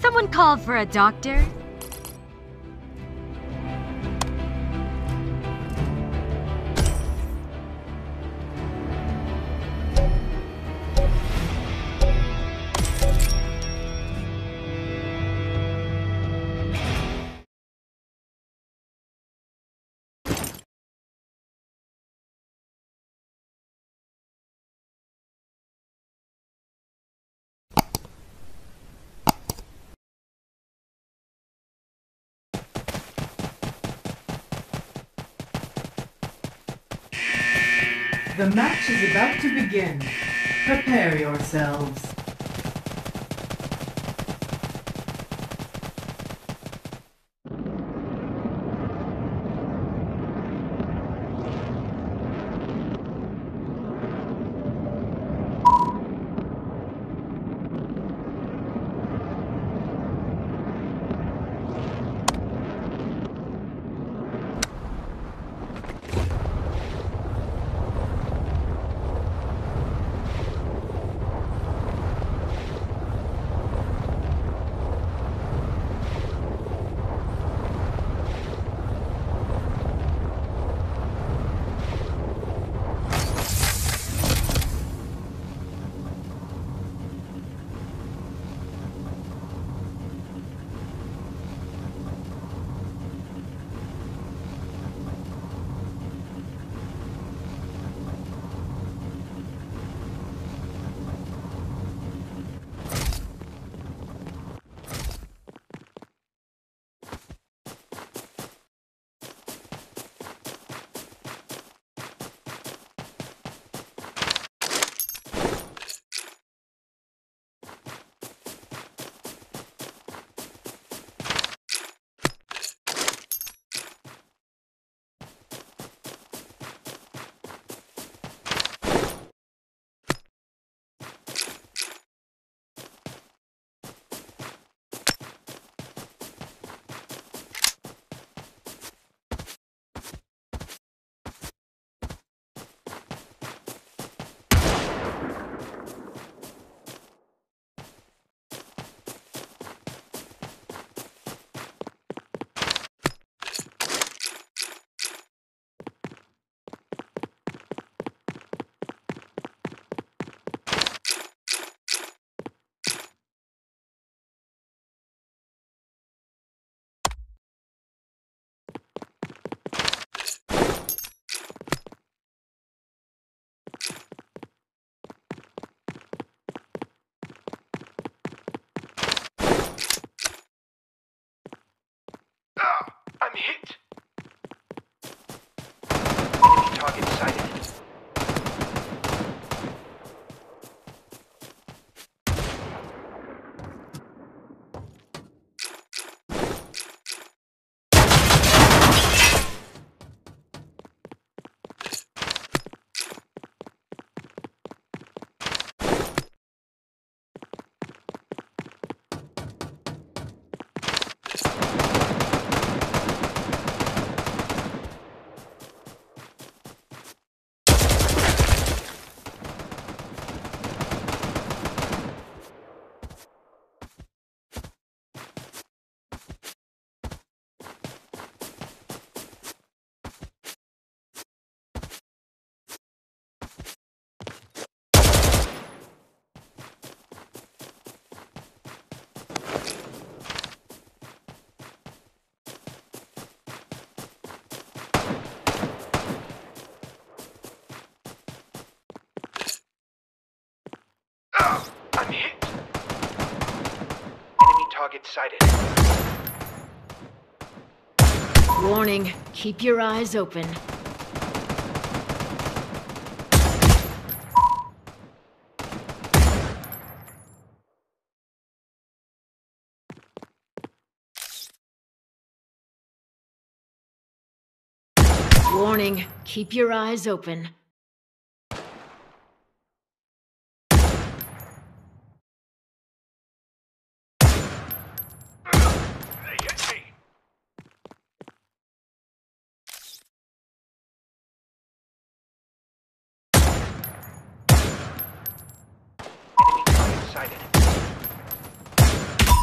Someone call for a doctor? The match is about to begin. Prepare yourselves. I'm hit! Enemy target sighted. I'm hit. Enemy target sighted. Warning, keep your eyes open. Warning, keep your eyes open.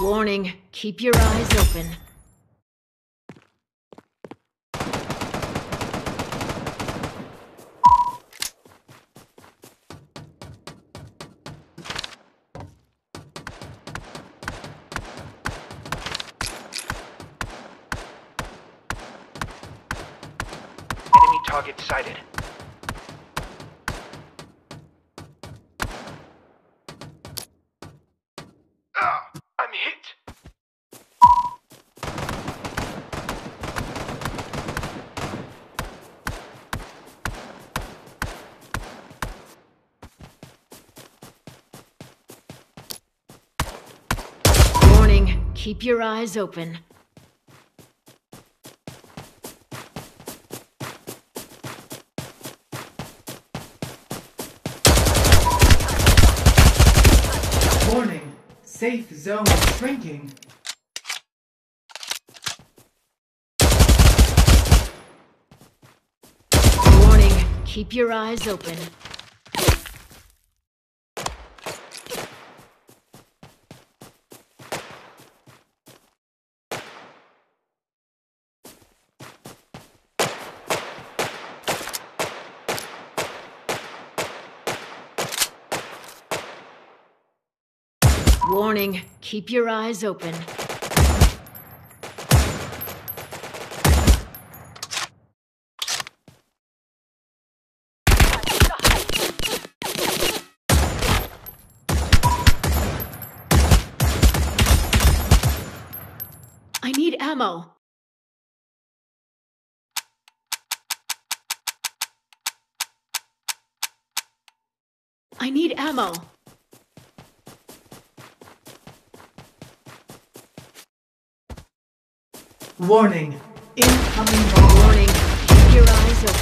Warning, keep your eyes open. Enemy target sighted. Keep your eyes open. Warning, safe zone shrinking. Warning, keep your eyes open. Warning, keep your eyes open. I need ammo. I need ammo. Warning, incoming bomb. Warning, keep your eyes open.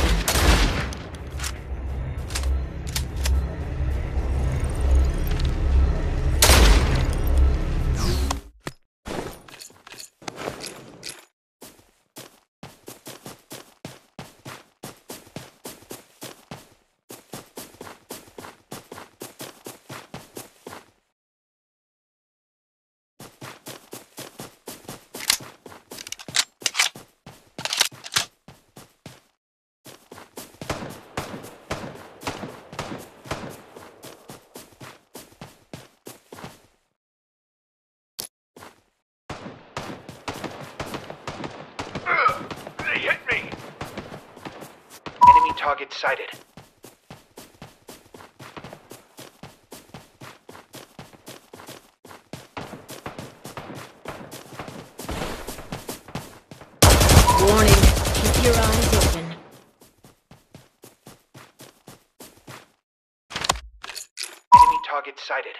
Target sighted. Warning, keep your eyes open. Enemy target sighted.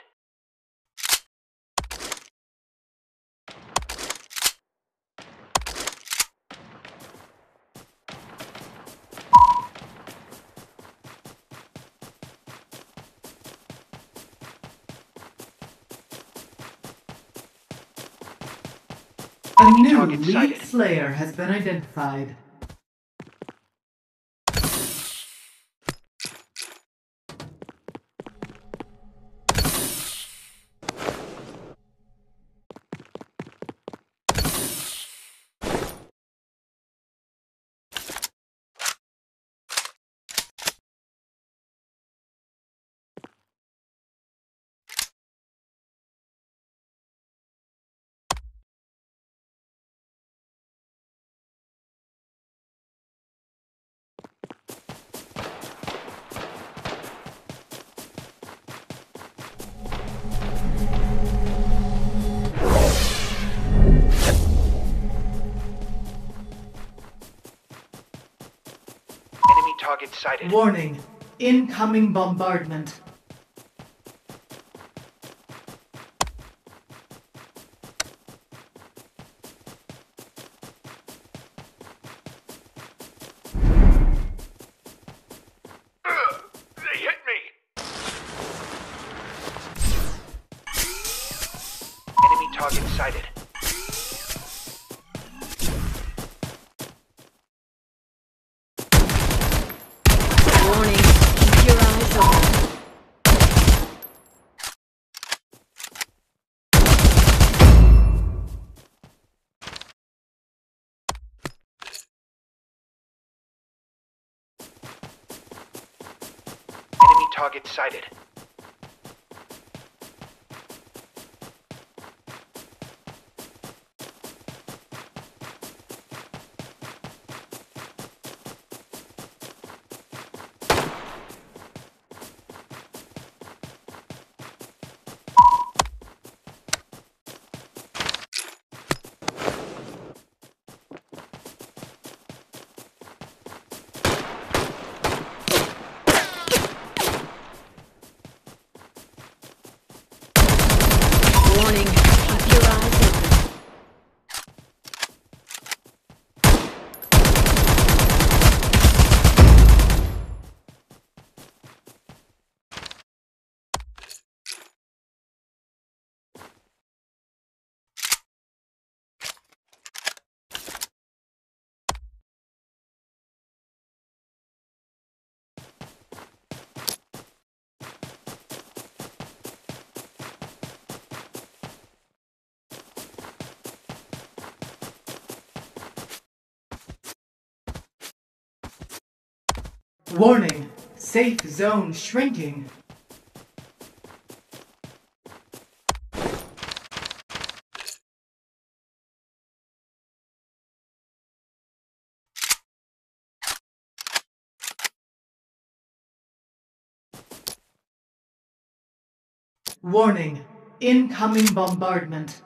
A new lead slayer has been identified. Target sighted. Warning, incoming bombardment. They hit me. Enemy target sighted. Target sighted. Warning, safe zone shrinking. Warning, incoming bombardment.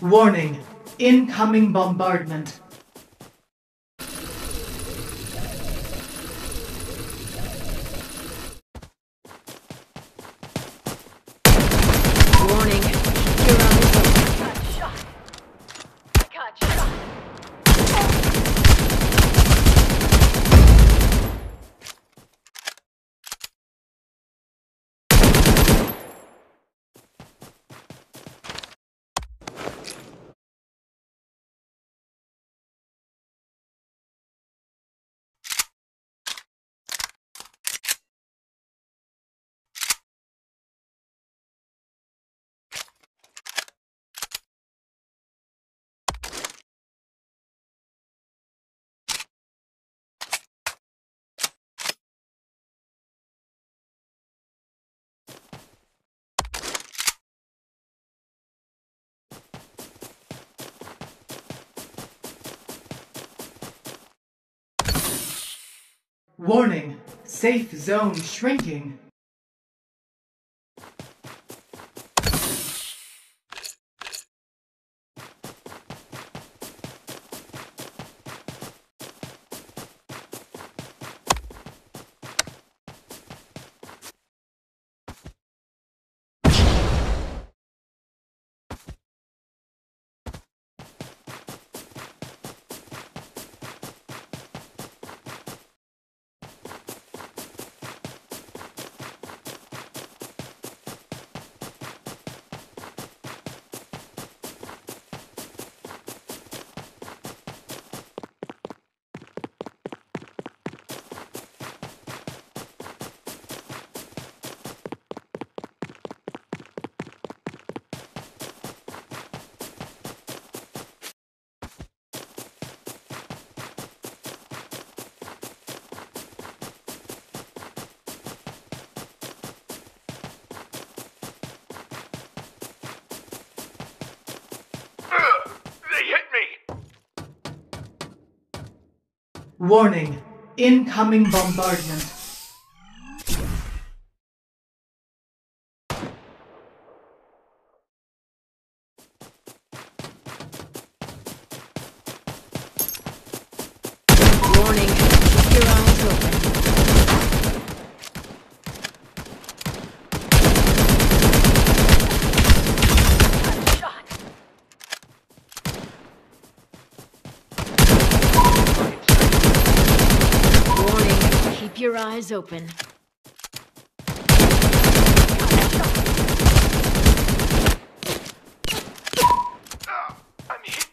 Warning, incoming bombardment. Warning, you're on the phone. Got shot. Got shot. Warning, safe zone shrinking. Warning, incoming bombardment. Warning, your arms open. Your eyes open. I'm hit.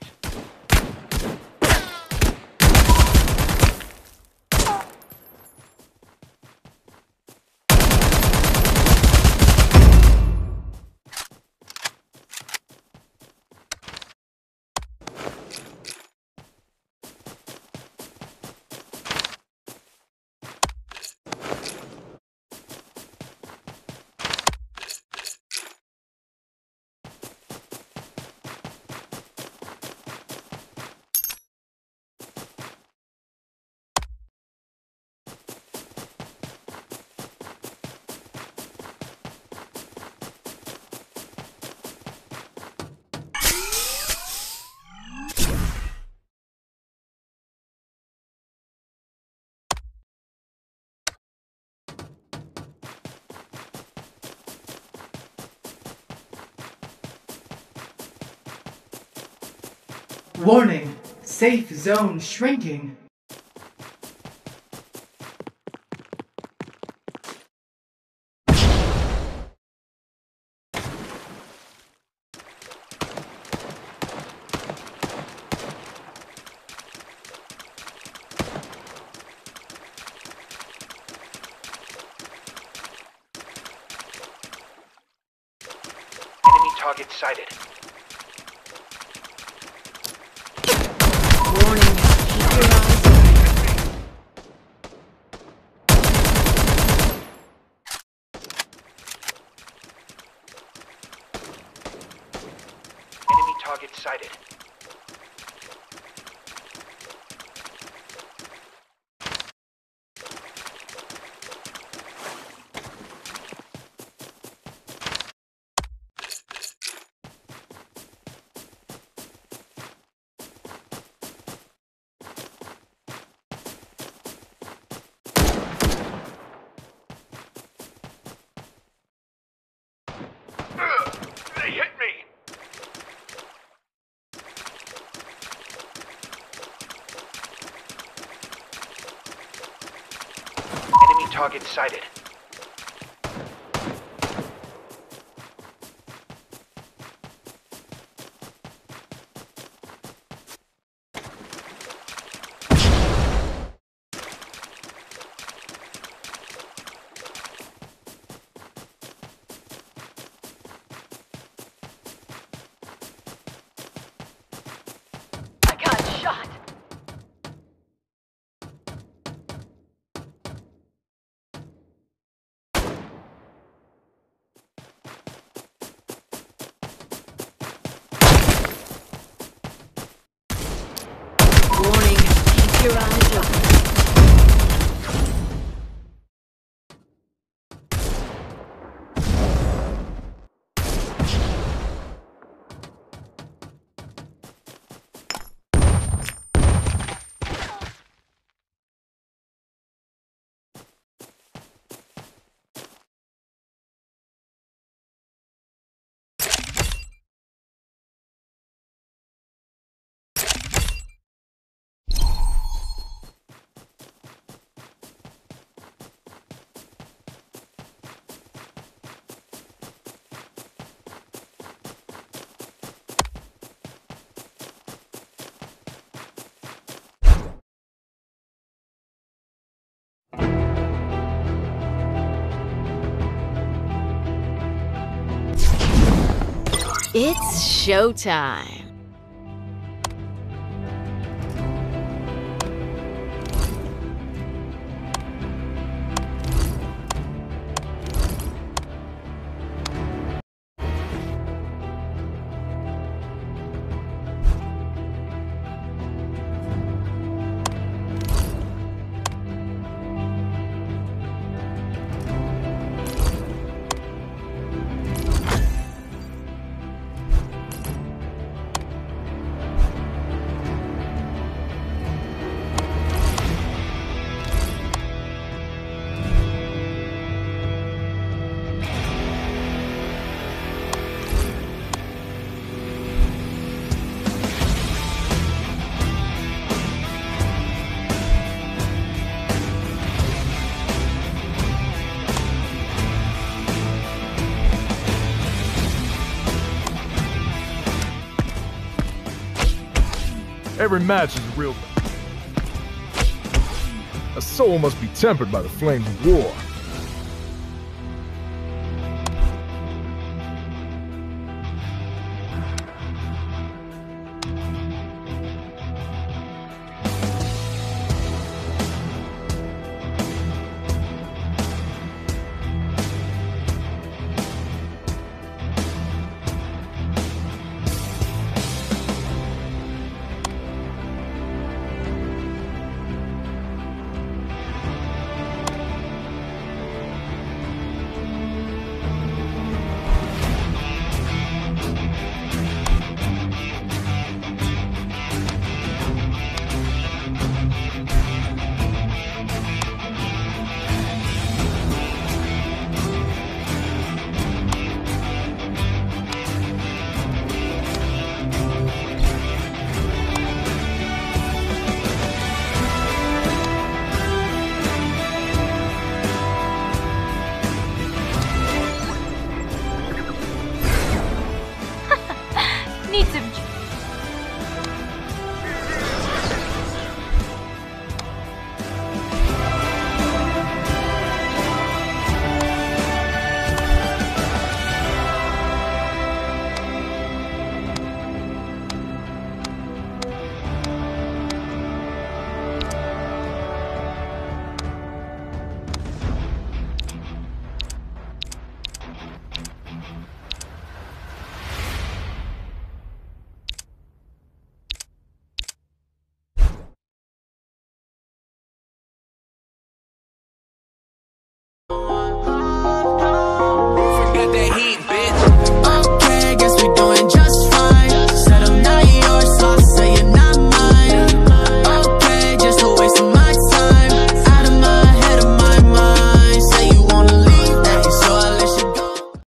Warning, safe zone shrinking. Enemy target sighted. Target sighted. They hit me! Target sighted. I got shot. It's showtime. Every match is a real battle. A soul must be tempered by the flames of war.